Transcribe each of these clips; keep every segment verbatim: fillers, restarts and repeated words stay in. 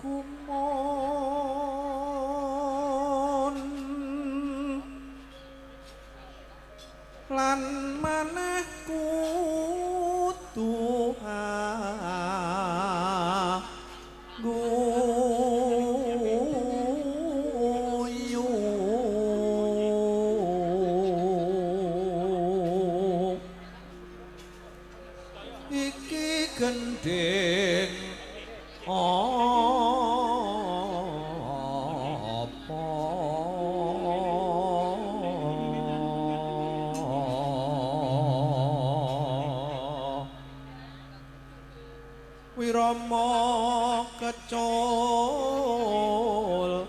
kumon lan maneh kudu gendeng apa wirama kecul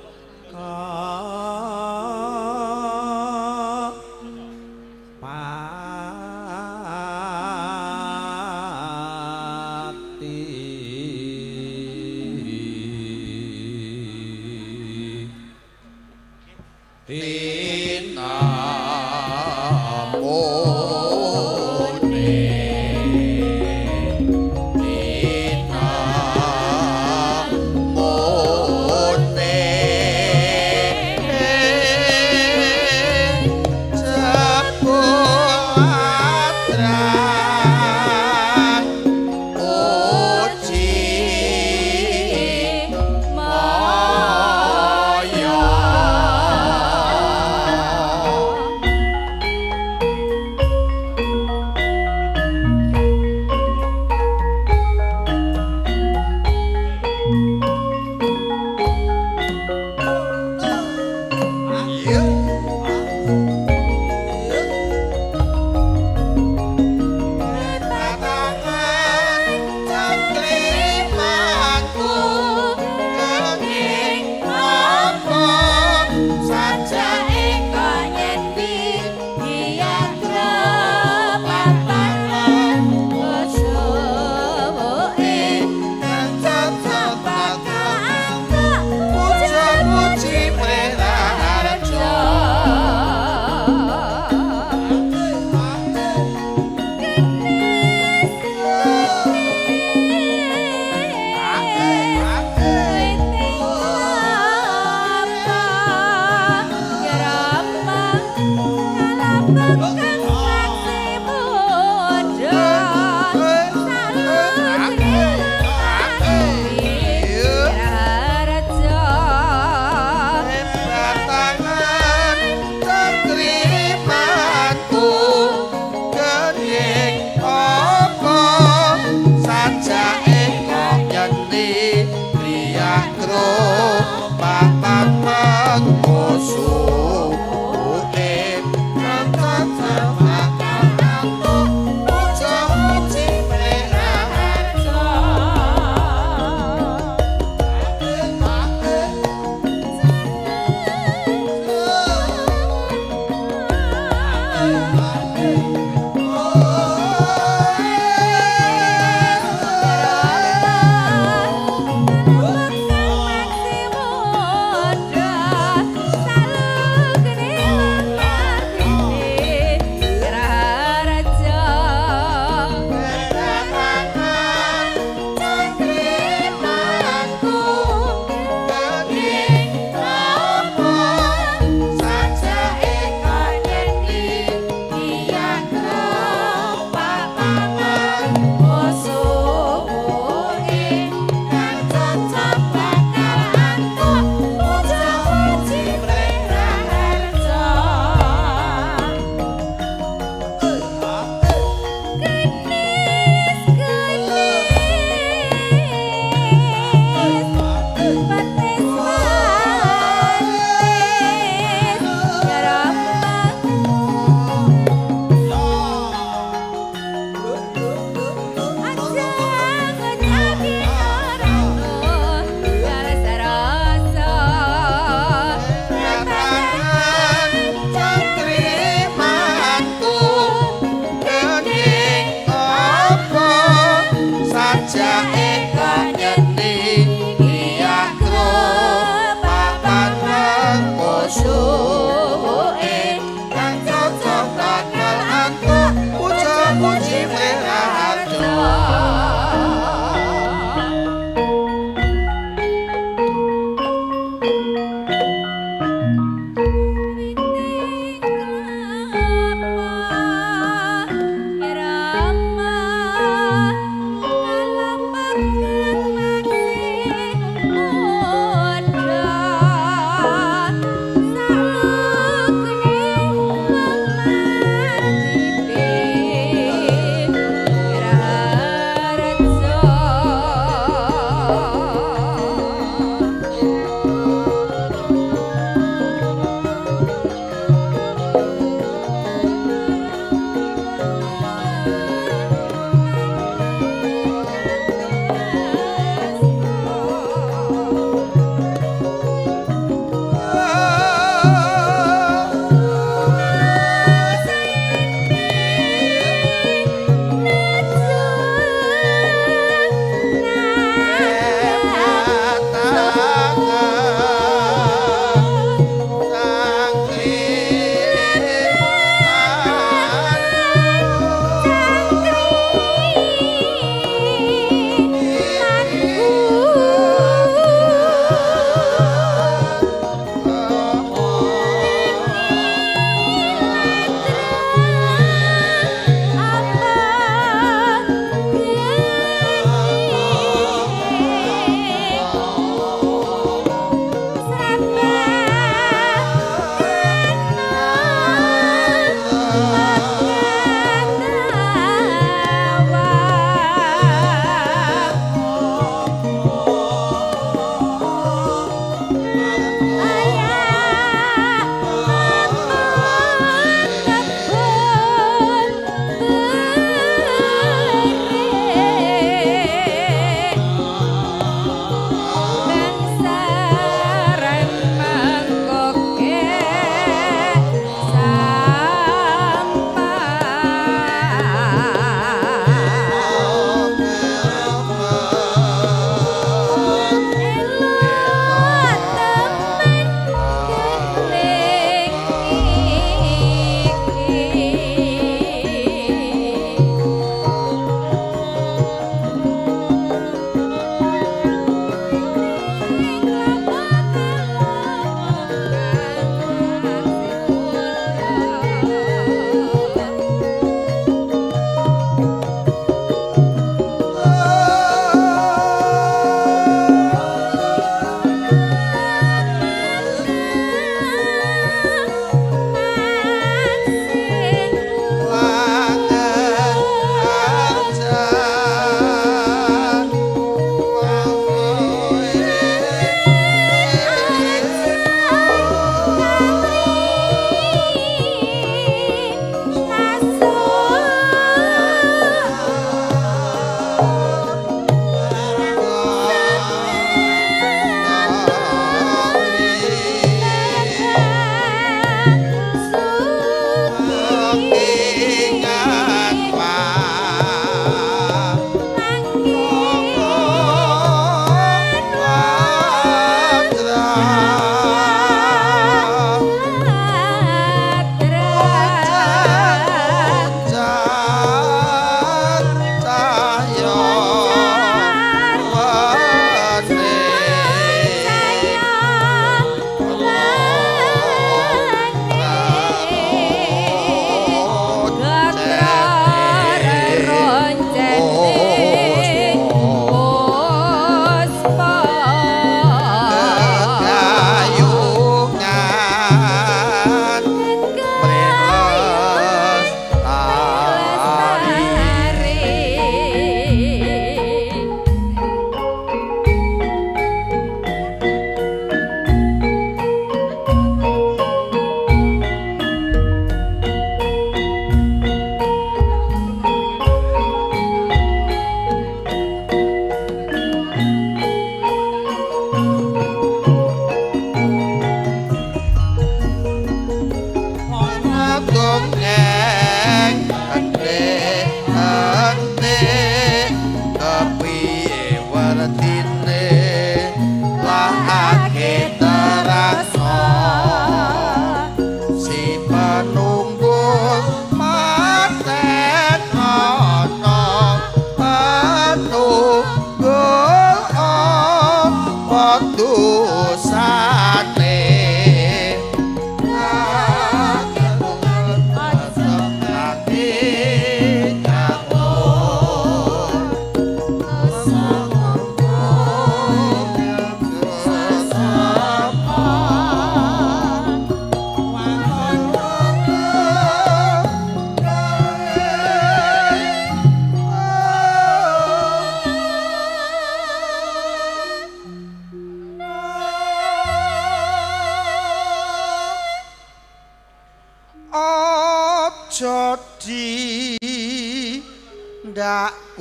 Puja-puji merah harjo.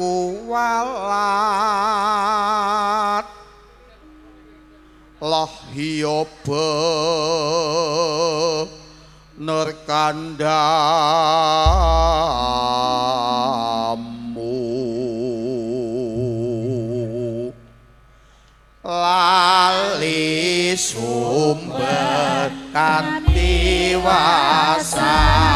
kuwalat loh hiobe nur kandamu lali sumber katiwasan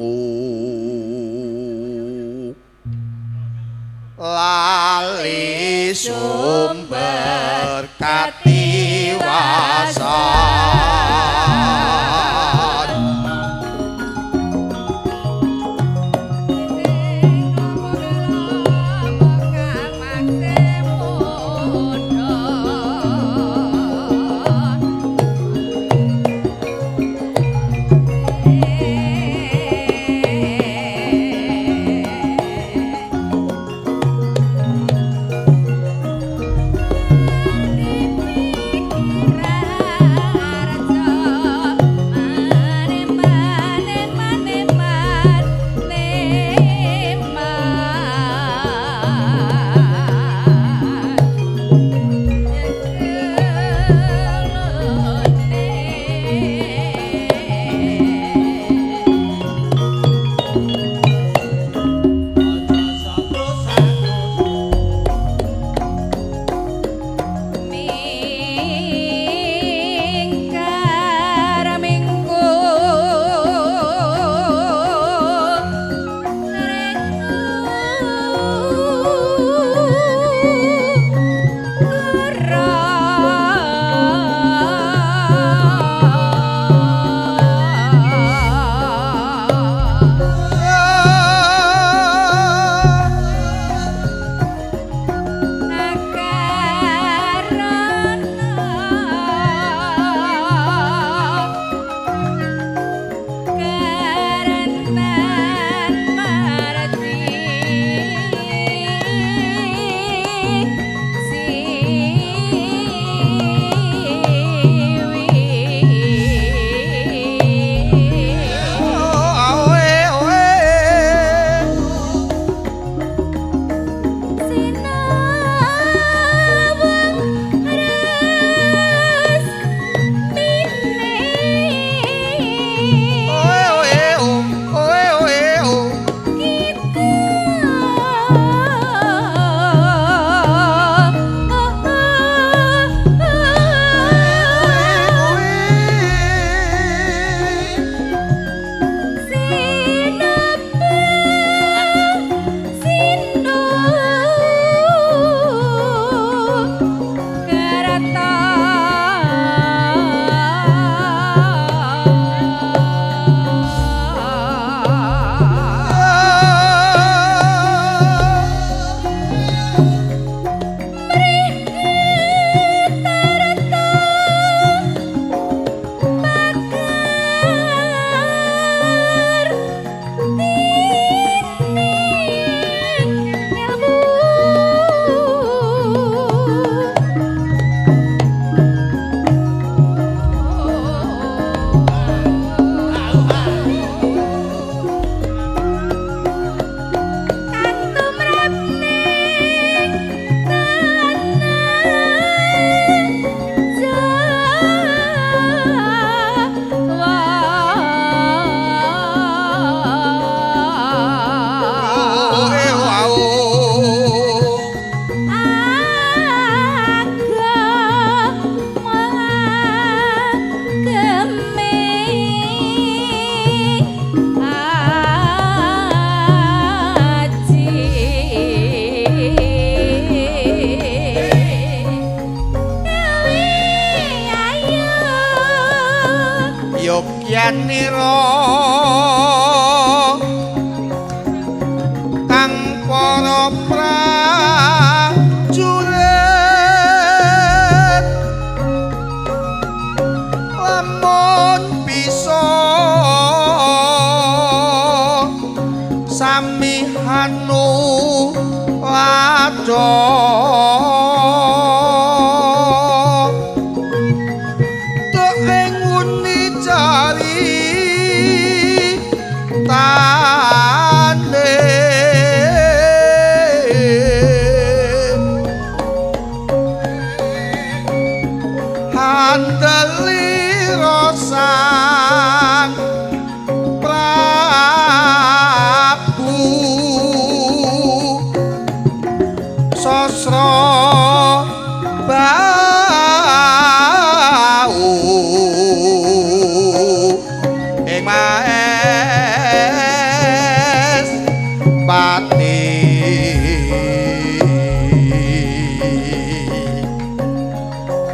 kandamu lali sumber katiwasan janira kang para prajurit lamun bisa sami hanulada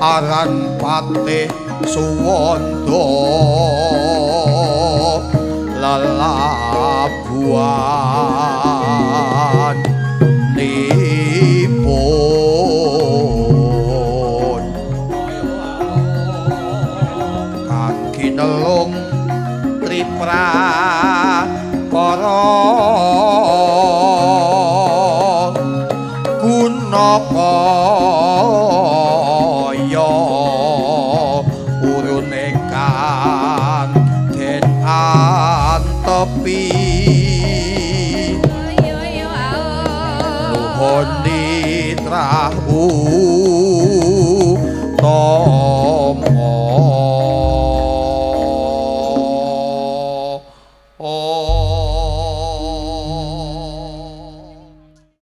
aran patih Suwanda lelabuhan nipun kaki nelung Triprakara Gunakaya Nuhun nitrah.